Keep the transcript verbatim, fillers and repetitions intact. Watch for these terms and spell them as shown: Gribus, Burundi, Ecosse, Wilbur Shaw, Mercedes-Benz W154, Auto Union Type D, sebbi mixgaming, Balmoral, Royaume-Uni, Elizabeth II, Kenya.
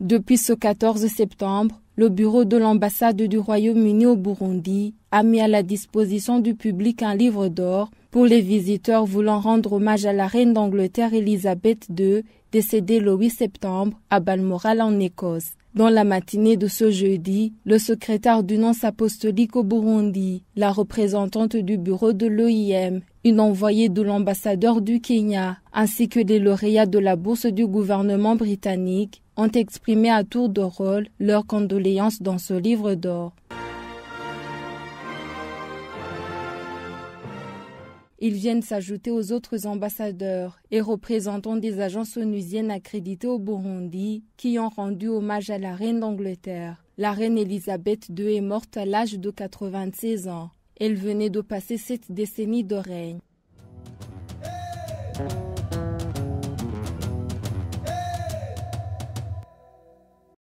Depuis ce quatorze septembre, le bureau de l'ambassade du Royaume-Uni au Burundi a mis à la disposition du public un livre d'or pour les visiteurs voulant rendre hommage à la reine d'Angleterre Elizabeth deux, décédée le huit septembre à Balmoral en Écosse. Dans la matinée de ce jeudi, le secrétaire du nonce apostolique au Burundi, la représentante du bureau de l'O I M, une envoyée de l'ambassadeur du Kenya, ainsi que les lauréats de la bourse du gouvernement britannique, ont exprimé à tour de rôle leurs condoléances dans ce livre d'or. Ils viennent s'ajouter aux autres ambassadeurs et représentants des agences onusiennes accréditées au Burundi qui ont rendu hommage à la reine d'Angleterre. La reine Elizabeth deux est morte à l'âge de quatre-vingt-seize ans. Elle venait de passer sept décennies de règne. Hey !